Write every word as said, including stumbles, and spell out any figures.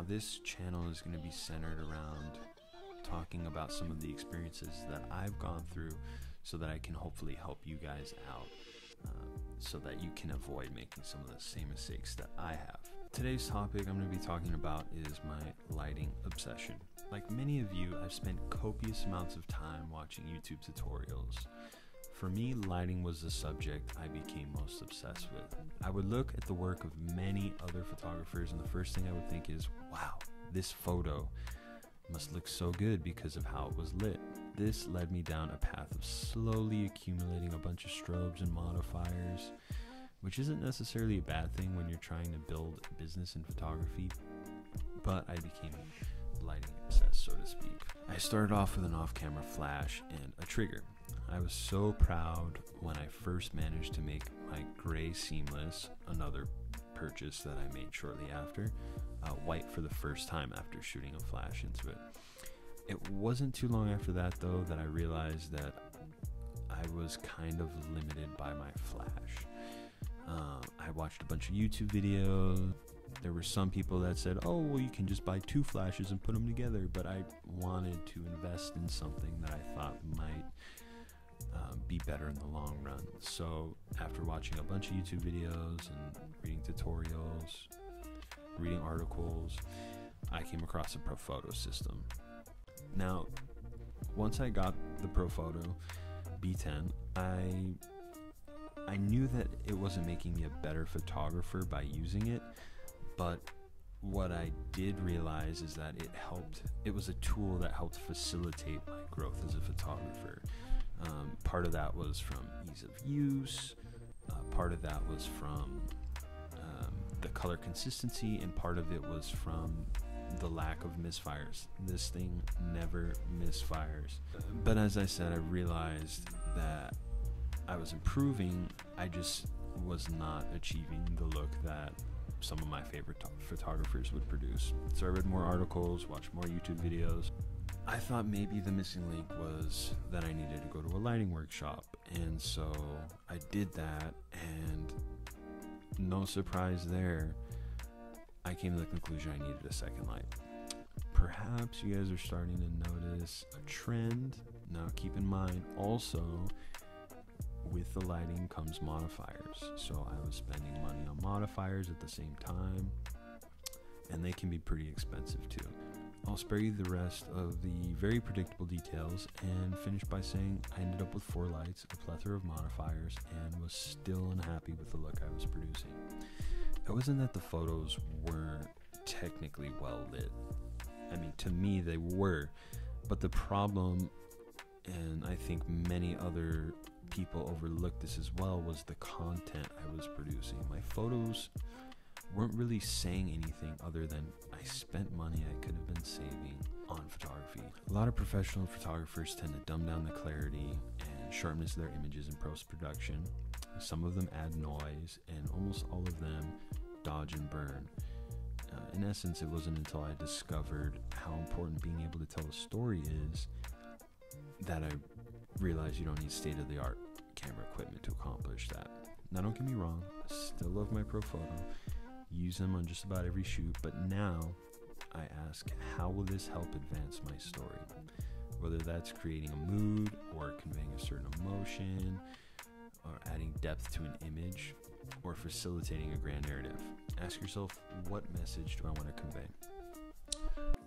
Now this channel is going to be centered around talking about some of the experiences that I've gone through so that I can hopefully help you guys out, um, so that you can avoid making some of the same mistakes that I have. Today's topic I'm going to be talking about is my lighting obsession. Like many of you, I've spent copious amounts of time watching YouTube tutorials. For me, lighting was the subject I became most obsessed with. I would look at the work of many other photographers and the first thing I would think is, wow, this photo must look so good because of how it was lit. This led me down a path of slowly accumulating a bunch of strobes and modifiers, which isn't necessarily a bad thing when you're trying to build a business in photography, but I became lighting obsessed, so to speak. I started off with an off-camera flash and a trigger. I was so proud when I first managed to make my gray seamless, another purchase that I made shortly after, uh, white for the first time after shooting a flash into it. It wasn't too long after that though that I realized that I was kind of limited by my flash. Um, I watched a bunch of YouTube videos. There were some people that said, oh, well, you can just buy two flashes and put them together, but I wanted to invest in something that I thought might uh, be better in the long run. So after watching a bunch of YouTube videos and reading tutorials, reading articles, I came across a Profoto system. Now, once I got the Profoto B ten, I I knew that it wasn't making me a better photographer by using it, but what I did realize is that it helped. It was a tool that helped facilitate my growth as a photographer. Um, part of that was from ease of use, uh, part of that was from um, the color consistency, and part of it was from the lack of misfires. This thing never misfires. But as I said, I realized that I was improving, I just was not achieving the look that some of my favorite photographers would produce. So I read more articles, watched more YouTube videos. I thought maybe the missing link was that I needed to go to a lighting workshop. And so I did that, and no surprise there, I came to the conclusion I needed a second light. Perhaps you guys are starting to notice a trend. Now keep in mind also, with the lighting comes modifiers, so I was spending money on modifiers at the same time, and they can be pretty expensive too. I'll spare you the rest of the very predictable details and finish by saying I ended up with four lights, a plethora of modifiers, and was still unhappy with the look I was producing. It wasn't that the photos weren't technically well lit. I mean, to me they were, but the problem, and I think many other people overlooked this as well, was the content I was producing. My photos weren't really saying anything other than I spent money I could have been saving on photography. A lot of professional photographers tend to dumb down the clarity and sharpness of their images in post-production. Some of them add noise, and almost all of them dodge and burn. Uh, in essence, it wasn't until I discovered how important being able to tell a story is that I realize you don't need state-of-the-art camera equipment to accomplish that. Now don't get me wrong, I still love my Profoto, use them on just about every shoot, but now I ask, how will this help advance my story? Whether that's creating a mood, or conveying a certain emotion, or adding depth to an image, or facilitating a grand narrative. Ask yourself, what message do I want to convey?